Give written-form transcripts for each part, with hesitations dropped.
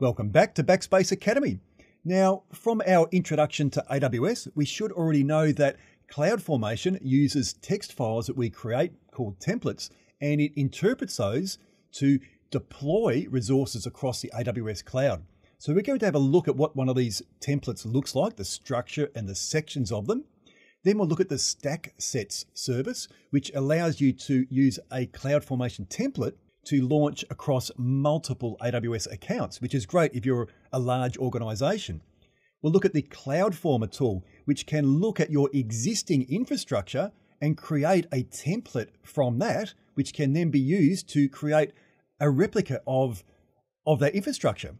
Welcome back to Backspace Academy. Now, from our introduction to AWS, we should already know that CloudFormation uses text files that we create called templates, and it interprets those to deploy resources across the AWS cloud. So we're going to have a look at what one of these templates looks like, the structure and the sections of them. Then we'll look at the StackSets service, which allows you to use a CloudFormation template to launch across multiple AWS accounts, which is great if you're a large organization. We'll look at the CloudFormer tool, which can look at your existing infrastructure and create a template from that, which can then be used to create a replica of that infrastructure.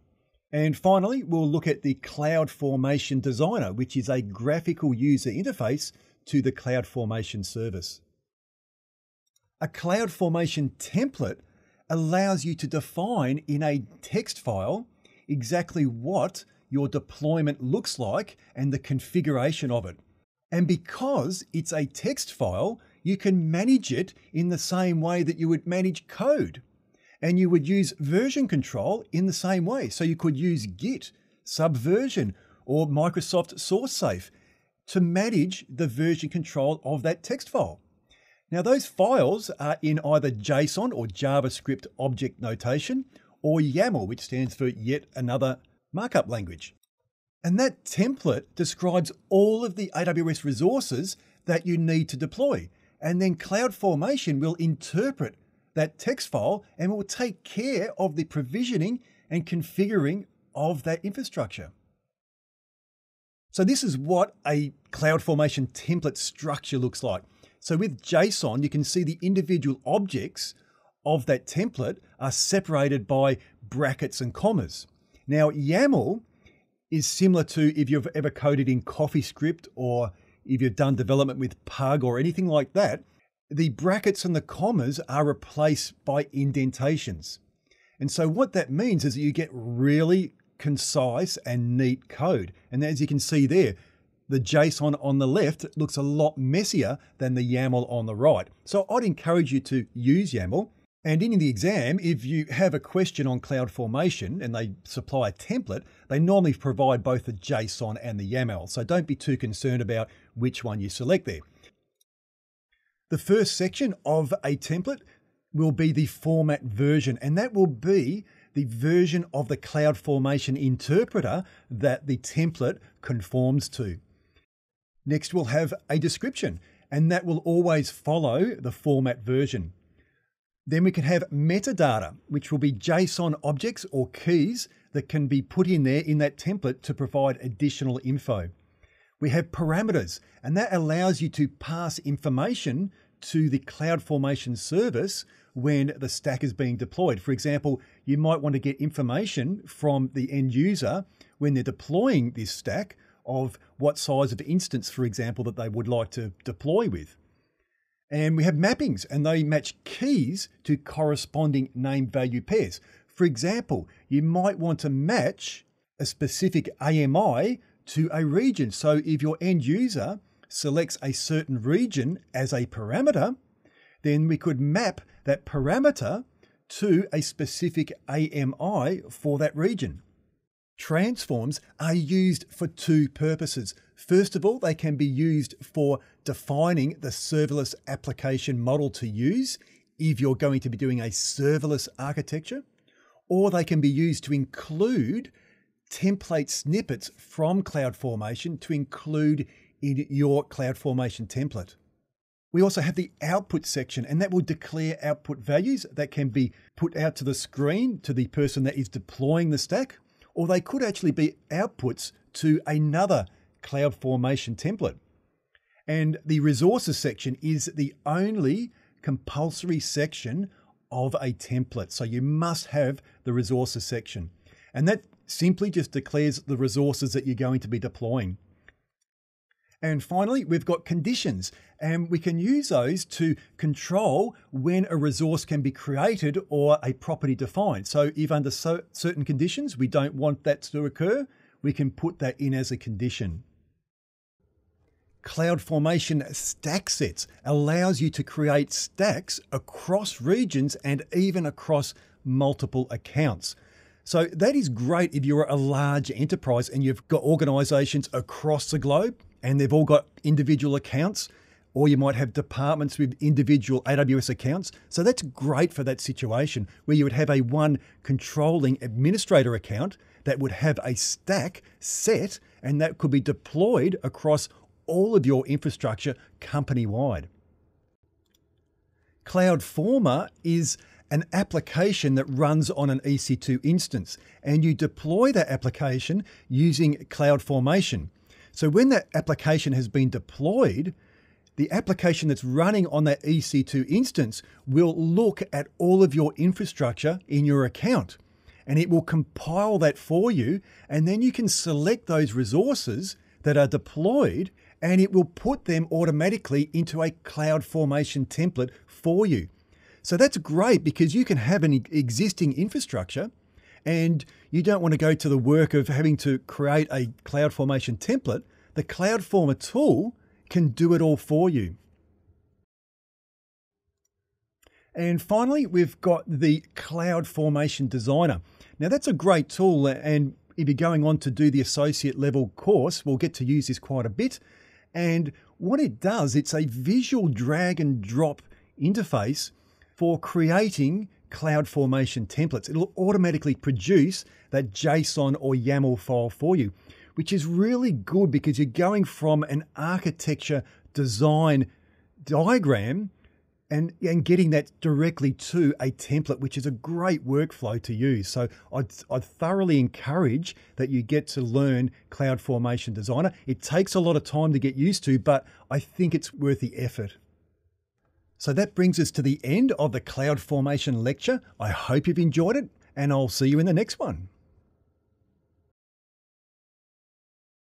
And finally, we'll look at the CloudFormation Designer, which is a graphical user interface to the CloudFormation service. A CloudFormation template allows you to define in a text file exactly what your deployment looks like and the configuration of it. And because it's a text file, you can manage it in the same way that you would manage code. And you would use version control in the same way. So you could use Git, Subversion, or Microsoft SourceSafe to manage the version control of that text file. Now, those files are in either JSON or JavaScript object notation, or YAML, which stands for yet another markup language. And that template describes all of the AWS resources that you need to deploy. And then CloudFormation will interpret that text file and will take care of the provisioning and configuring of that infrastructure. So this is what a CloudFormation template structure looks like. So with JSON, you can see the individual objects of that template are separated by brackets and commas. Now, YAML is similar to if you've ever coded in CoffeeScript or if you've done development with Pug or anything like that. The brackets and the commas are replaced by indentations. And so what that means is that you get really concise and neat code. And as you can see there, the JSON on the left looks a lot messier than the YAML on the right. So I'd encourage you to use YAML. And in the exam, if you have a question on CloudFormation and they supply a template, they normally provide both the JSON and the YAML. So don't be too concerned about which one you select there. The first section of a template will be the format version, and that will be the version of the CloudFormation interpreter that the template conforms to. Next, we'll have a description, and that will always follow the format version. Then we can have metadata, which will be JSON objects or keys that can be put in there in that template to provide additional info. We have parameters, and that allows you to pass information to the CloudFormation service when the stack is being deployed. For example, you might want to get information from the end user when they're deploying this stack of what size of instance, for example, that they would like to deploy with. And we have mappings, and they match keys to corresponding name value pairs. For example, you might want to match a specific AMI to a region. So if your end user selects a certain region as a parameter, then we could map that parameter to a specific AMI for that region. Transforms are used for two purposes. First of all, they can be used for defining the serverless application model to use if you're going to be doing a serverless architecture, or they can be used to include template snippets from CloudFormation to include in your CloudFormation template. We also have the output section, and that will declare output values that can be put out to the screen to the person that is deploying the stack, or they could actually be outputs to another CloudFormation template. And the resources section is the only compulsory section of a template. So you must have the resources section. And that simply just declares the resources that you're going to be deploying. And finally, we've got conditions, and we can use those to control when a resource can be created or a property defined. So if under certain conditions, we don't want that to occur, we can put that in as a condition. CloudFormation StackSets allows you to create stacks across regions and even across multiple accounts. So that is great if you're a large enterprise and you've got organizations across the globe and they've all got individual accounts, or you might have departments with individual AWS accounts. So that's great for that situation where you would have a one controlling administrator account that would have a stack set, and that could be deployed across all of your infrastructure company-wide. CloudFormer is an application that runs on an EC2 instance, and you deploy that application using CloudFormation. So when that application has been deployed, the application that's running on that EC2 instance will look at all of your infrastructure in your account, and it will compile that for you. And then you can select those resources that are deployed, and it will put them automatically into a CloudFormation template for you. So that's great because you can have an existing infrastructure and you don't want to go to the work of having to create a CloudFormation template. The CloudFormer tool can do it all for you. And finally, we've got the CloudFormation Designer. Now that's a great tool, and if you're going on to do the associate level course, we'll get to use this quite a bit. And what it does, it's a visual drag and drop interface for creating CloudFormation templates. It'll automatically produce that JSON or YAML file for you, which is really good because you're going from an architecture design diagram and getting that directly to a template, which is a great workflow to use. So I'd thoroughly encourage that you get to learn CloudFormation Designer. It takes a lot of time to get used to, but I think it's worth the effort. So that brings us to the end of the CloudFormation lecture. I hope you've enjoyed it, and I'll see you in the next one.